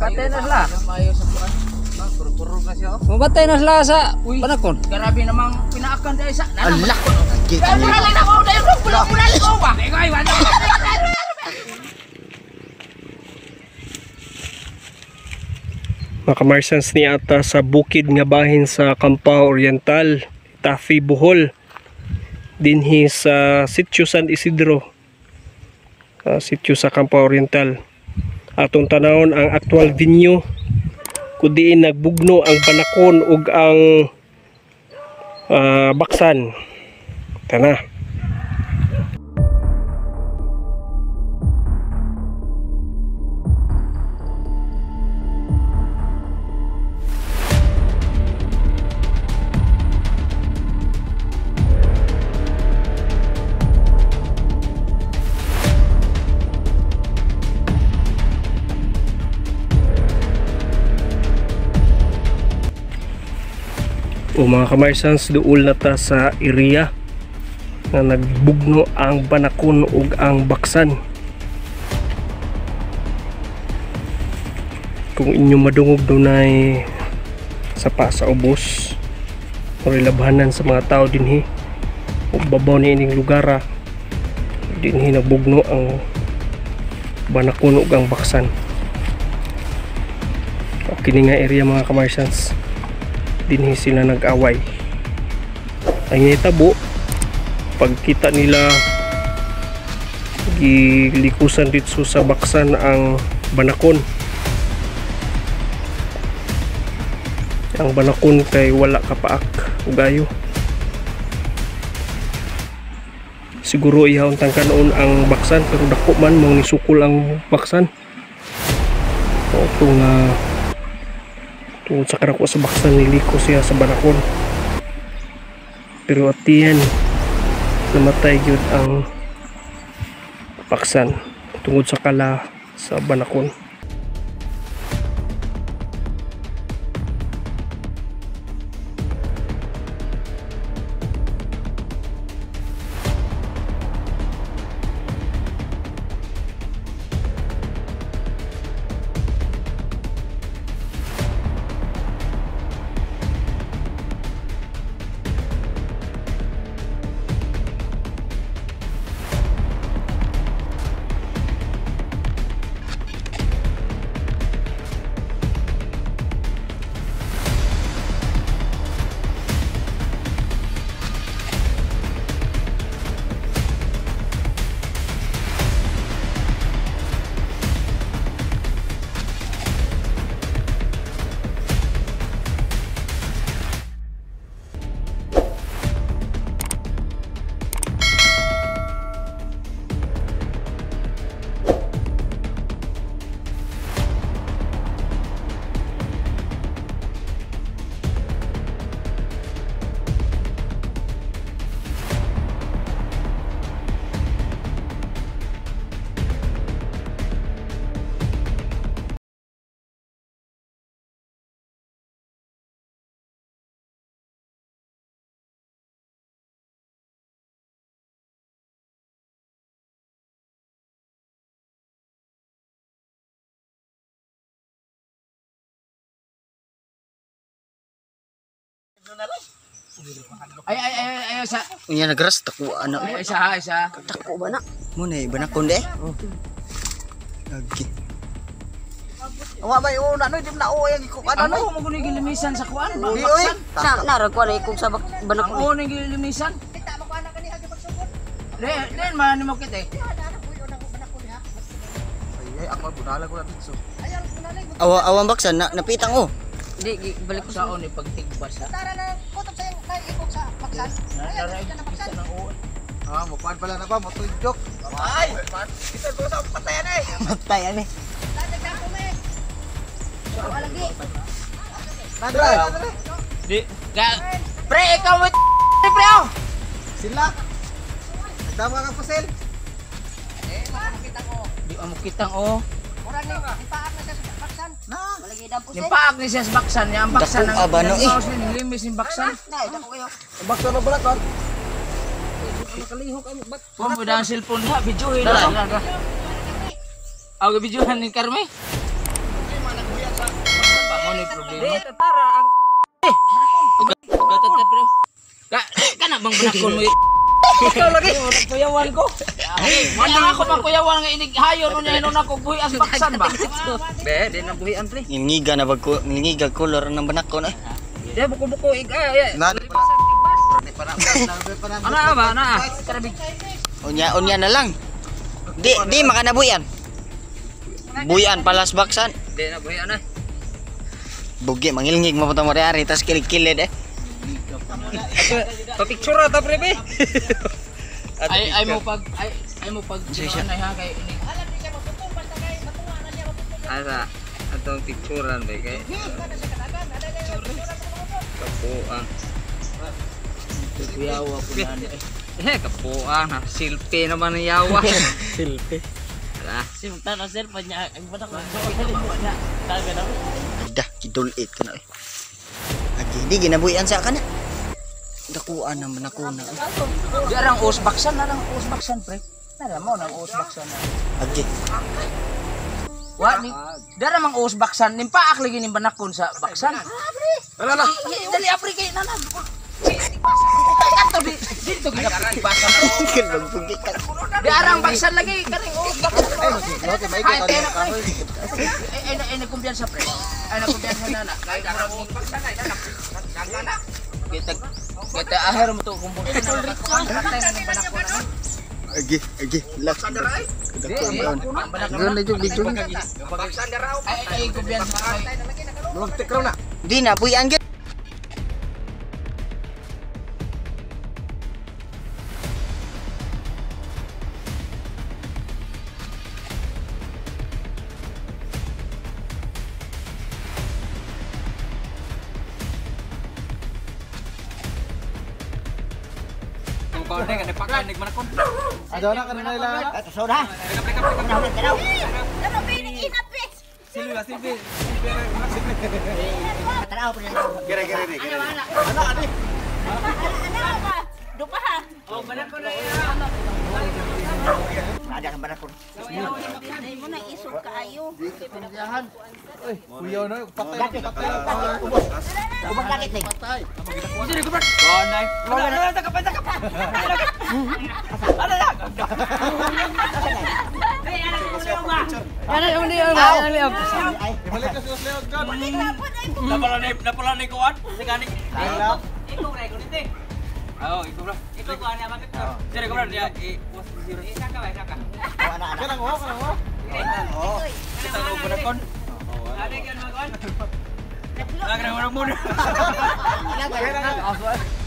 Patay na sila. Mabatay na sila sa panakon. Grabe namang pinaakan dahil sa nanamulak ko. Muralin ako dahil bulak-bulal ko ba? Ikaw iwan na. Mga kamarsans ni ata sa bukid nga bahin sa Kampao Oriental, Tafi Bohol. Dinhi sa Sitio San Isidro, sitio sa Kampao Oriental. Atong tanawon ang actual venue kudiin nagbugno ang panakon ug ang baksan. Tana. O mga kamarsans, duol na ta sa area na nagbugno ang panakon ug ang baksan. Kung inyo madungog dunay sapa sa ubos o labhanan sa mga tao dinhi ug babaw ni ining lugara, dinhi nagbugno ang panakon ug ang baksan. O kini nga area mga kamarsans, dinhi sila nag-away. Ang hitabo pagkita nila gilikusan dito sa baksan ang banakon. Ang banakon kay wala kapaak o gayo. Siguro ihawon tang kanon ang baksan pero dako man mao ni sukol ang baksan. O kung tungod sa karako sa baksan, niliko siya sa banakon. Pero atiyan, namatay yun ang baksan tungod sa kala sa banakon. Ay sa unya nagras takwa ana. Ay sa takwa ba na. Mo nay banakon de. Lagi. Wa bay o na no di na o yang ko ana no mo guni gilimisan sa kuan ba baksan. Sa nara ko na ikog sa banakon. O ning gilimisan. Kita ba ko ana kaniha di pagsugod. Len man mo kite. Ay ako budala ko na dito. Awang baksan na napitang o. Di balik ko saon ni pagtigbas ha. Tara na kutob sa kay ikog sa baksan. Tara na baksan na uod. Ah, mupan pala na ba motujok. Ay, kita ko sa patayan eh. Patayan eh. Dadagdag ko me. So lagi. Tara. Di ga pre ikaw mo pre oh. Sila. Tama ka pasel. Eh, makita ko. Di mo kitang oh. Mura ni ipaak na sa baksan. Nipaak ni siya sa baksan. Ang baksan ang nagkaos na nilimis yung baksan. Ang baksan na balat, man. Makalihok ay magbat. Huwag mo dahang cellphone na. Videohin na. Ako videohan ni Carmi. Ano problema? Tara ang gatot bro. Kana bang banakon mo? Ikaw lagi orang kuyawan ko. Wala ako pang kuyawan nga inighayon mo ninon ako buhi as paksan ba. Be, di na buhian pre. Ngiga na bag ko, ngiga color ng banakon eh. Di buko-buko igay. Ana ba na? Karabig. Unya na lang. Di makanabuyan. Buyan palas baksan. Di na buyan eh. Bugi mangilngig mapunta mo ari tas kilikilid eh. Papicture ta prebe. Ay mo pag na ha kay ini. Alam di ka maputol basta kay matuan niya maputol. Ara atong picturean ba kay. Kapuang. Tuyawa ko nani. Eh kapuang na silpi naman ang yawa. Silpi. Ara simtan na selfie niya ang batak niya. Talaga daw. Dah kidul it kana eh. Hindi ginabuyan sa kana. Dakuan naman ako na. Di arang usbaksan pre. Nara mo nang usbaksan. Agi. Wa ni dara mang usbaksan nimpaak lagi nim banakon sa baksan. Ala dali apri kay nanan. Kanto di dito ginabuyan baksan. Kelong pugi ka. Di arang baksan lagi karing usbaksan. Okay, may ka tayo. Ay kumpiyansa pre. Ay na kumpiyansa nana. Kay arang usbaksan ay nana. Nana. Kita akhir untuk kumpulkan lagi belum Kau deh kan dipakai nih mana kon? Ada orang kan nilai lah. Atau saudara? Ada yang mau kon? Lagi orang muda.